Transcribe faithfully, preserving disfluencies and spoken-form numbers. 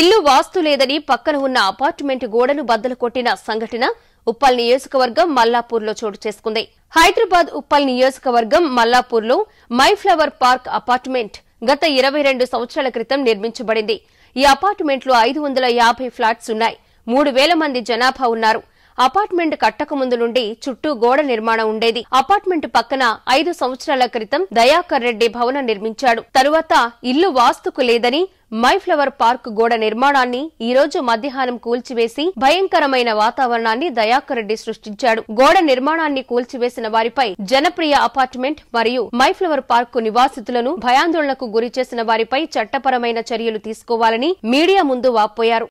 ఇల్లు వాస్తు లేదని పక్కన ఉన్న అపార్ట్మెంట్ గోడను బద్దలు కొట్టిన సంఘటన ఉప్పల్ నియోజకవర్గం మల్లాపూర్లో చోటు చేసుకుంది. హైదరాబాద్ ఉప్పల్ నియోజకవర్గం మల్లాపూర్లో మై ఫ్లవర్ పార్క్ అపార్ట్మెంట్ గత ఇరవై రెండు సంవత్సరాల క్రితం నిర్మించబడింది. ఈ అపార్ట్మెంట్లో ఐదు వందల యాభై ఫ్లాట్స్ ఉన్నాయి. మూడు వేల మంది జనాభా ఉన్నారు. అపార్ట్మెంట్ కట్టకముందు నుండి చుట్టూ గోడ నిర్మాణం ఉండేది. అపార్ట్మెంట్ పక్కన ఐదు సంవత్సరాల క్రితం దయాకర్ రెడ్డి భవనం నిర్మించాడు. తరువాత ఇల్లు వాస్తుకు లేదని మై ఫ్లవర్ పార్క్ గోడ నిర్మాణాన్ని ఈ రోజు మధ్యాహ్నం కూల్చివేసి భయంకరమైన వాతావరణాన్ని దయాకర్ రెడ్డి సృష్టించాడు. గోడ నిర్మాణాన్ని కూల్చివేసిన వారిపై జనప్రియ అపార్ట్మెంట్ మరియు మై ఫ్లవర్ పార్క్ నివాసితులను భయాందోళనకు గురిచేసిన వారిపై చట్టపరమైన చర్యలు తీసుకోవాలని మీడియా ముందు వాపోయారు.